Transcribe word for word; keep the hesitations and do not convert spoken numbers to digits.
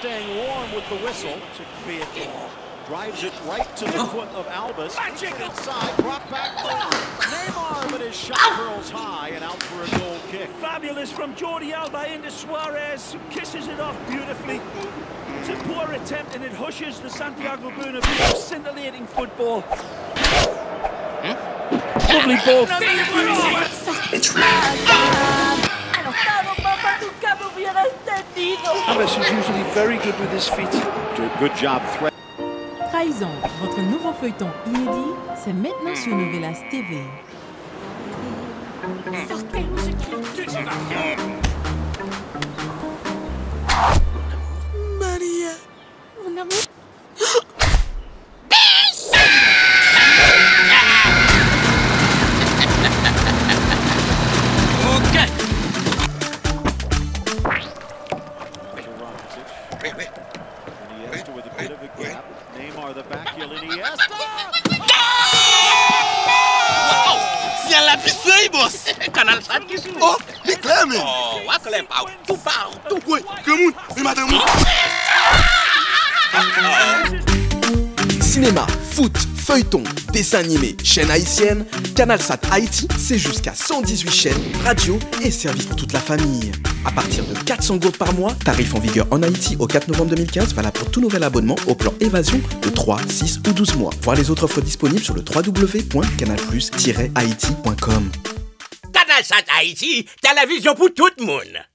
staying warm with the whistle. Drives it right to the foot of Alves. Inside, brought back over. Neymar, but his shot curls high and out for a goal kick. Fabulous from Jordi Alba into Suarez. Kisses it off beautifully. It's a poor attempt and it hushes the Santiago Bernabéu. Scintillating football. Hmm? Lovely ball. It's Alves is usually very good with his feet. Good job. Trahison, votre nouveau feuilleton inédit, c'est maintenant sur Novelas T V. Maria, mon amour. CanalSat qui suit. Oh, les clés. Oh, wa clé pas tout par tout quoi. Que monde, mais madame. Cinéma, foot, feuilleton, dessin animé, chaîne haïtienne, CanalSat Haïti, c'est jusqu'à cent dix-huit chaînes, radio et services pour toute la famille. À partir de quatre cents gourdes par mois, tarif en vigueur en Haïti au quatre novembre deux mille quinze, valable pour tout nouvel abonnement au plan évasion de trois, six ou douze mois. Voir les autres offres disponibles sur le w w w point canal plus tiret haïti point com. CanalSat Haïti, télévision pour tout le monde.